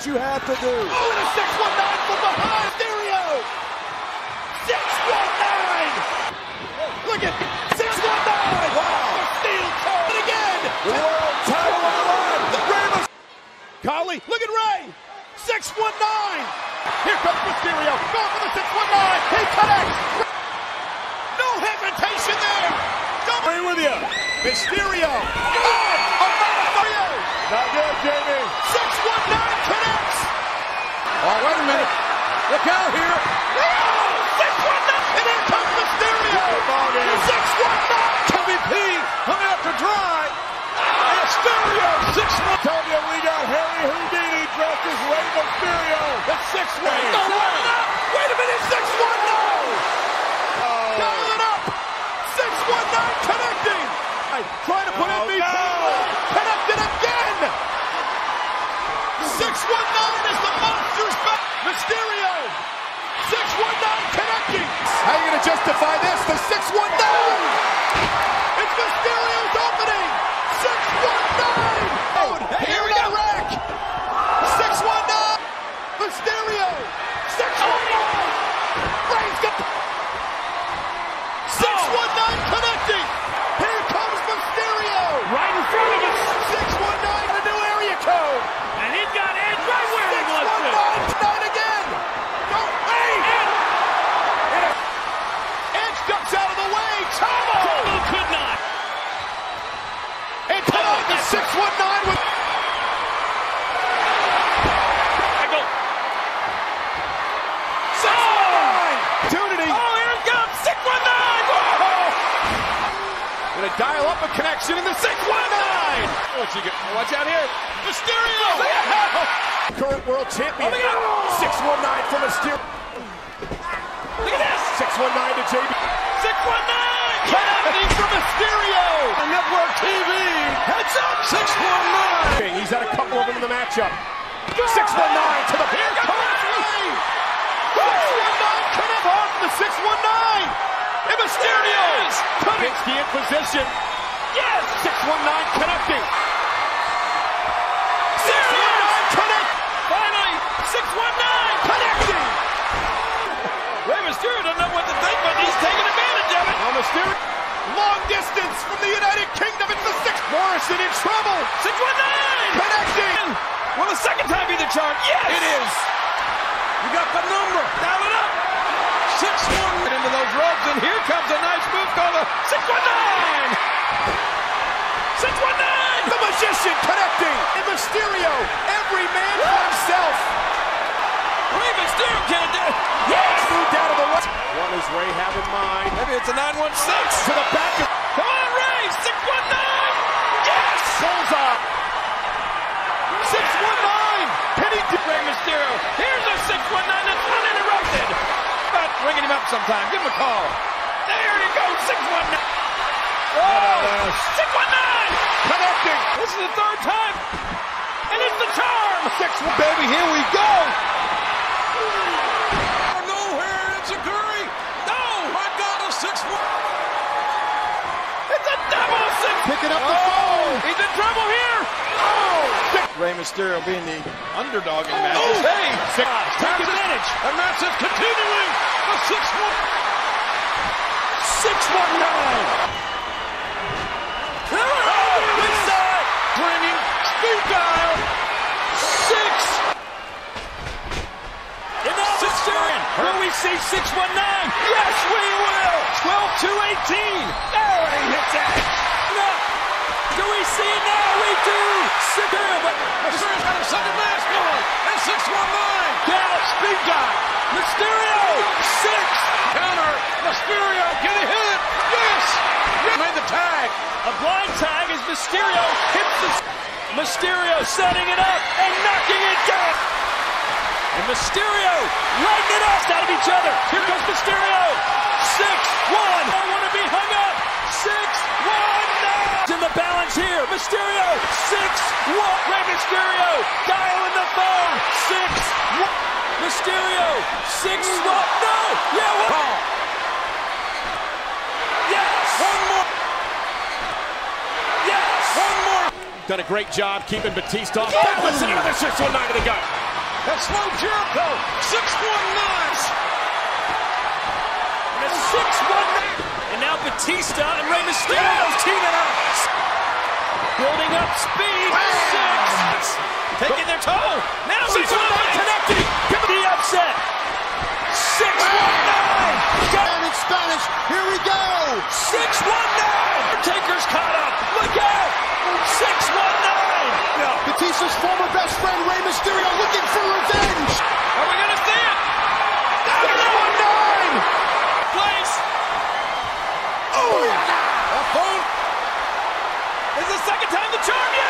what you had to do. Oh, and a 619 from behind. Mysterio! 619! Look at 619! Wow! Steel toe! And again! The world title on the line! The Rey Mysterio! Kali, look at Rey! 619! Here comes Mysterio! Going for the 619! He connects! No hesitation there! Go with you! Mysterio! Oh! Not good, JB. 619 connects. Oh, wait a minute. Look out here. Oh, 619 and in comes Mysterio. The 619. MVP coming up to dry. Oh. Mysterio 619. Tell you we got Harry Houdini dressed as Rey Mysterio. That's 619. Wait a minute, 619. Dial it up. 619 connecting. Trying to put MVP. Connected again. 619 is the monster's back. Mysterio. 619 connecting. How are you going to justify this? The 619. It's Mysterio's opening. 619. Oh, here we go. Rack. 619. Mysterio. 619. Rey's got 619 connecting. Here comes Mysterio. Right in front of us. 619 in a new area code. And he's got Edge right where he wants to. 619 again. Go, Edge. Edge ducks out of the way. Chavo could not. And put on the 619 with. I go. 619. Opportunity. Oh, here it comes. 619. Whoa. Gonna dial up a connection in the 619. Watch out here. Mysterio! Yeah. Current world champion. Oh, 619 for Mysterio. Look at this! 619 to JB. 619! Connecting for Mysterio! On network TV! Heads up! 619! Okay, he's had a couple of them in the matchup. 619 to the pier. Correctly! 619 connect on the 619! And Mysterio! Picks the Inquisition. Yes! 619 connecting. 619 connect. Finally, 619 connecting. Rey Mysterio doesn't know what to think, but he's taking advantage of it. Now Mysterio, long distance from the United Kingdom. It's the 6. Morrison in trouble. 619 connecting. Will the second time be the charm? Yes, it is. You got the number. Dial it up. 619 into those rubs, and here comes a nice move called a 619. 619! The Magician connecting! And Mysterio, every man for himself! Rey Mysterio can't do it! Yes! Moved out of the way. What does Rey have in mind? Maybe it's a 916! To the back of... Come on, Rey! 619! Yes! Bullseye! 619! Pity to Rey Mysterio! Here's a 619 that's uninterrupted! But ringing him up sometime, give him a call! There he goes, 619! Oh, 619! Connecting! This is the third time! And it's the charm! 619, baby, here we go! Oh, nowhere, it's a Curry! No! I got a 619! It's a double 6! Picking up the phone! He's in trouble here! Oh! Rey Mysterio being the underdog in matches. Oh, hey! Take advantage! And that's it, continuing! The 619! 619! Speed dial! 6! And now Mysterio! Will we see 619? Yes, we will! 12 to 18! There he hits that! No! Do we see it now? We do! Mysterio, but Mysterio's got a second mask on! And 619! Down! Speed dial! Mysterio! 6! Counter! Mysterio, get a hit! Yes! Made the tag! A blind tag as Mysterio hits the... Mysterio setting it up and knocking it down. And Mysterio lighting it up out of each other. Here comes Mysterio. 619. I want to be hung up. 619. It's in the balance here. Mysterio. 619. Rey Mysterio dialing the phone. 619. Mysterio. 619. No. Yeah. One. Yes. One more. Yes. One more. Done a great job keeping Batista off. That was another 619 to the gut. That's slow Jericho. 619's. And it's 619. And now Batista and Rey Mysterio teaming up. Building up speed. Wow. Six. Taking their toe. Now 619 connecting. The upset. 619. And in Spanish, here we go. 619. Taker's caught up. Look out. 619. No. Batista's former best friend, Rey Mysterio, looking for revenge. Are we going to see it? No, no, no. Place. Oh, yeah. That phone is the second time the charm yet.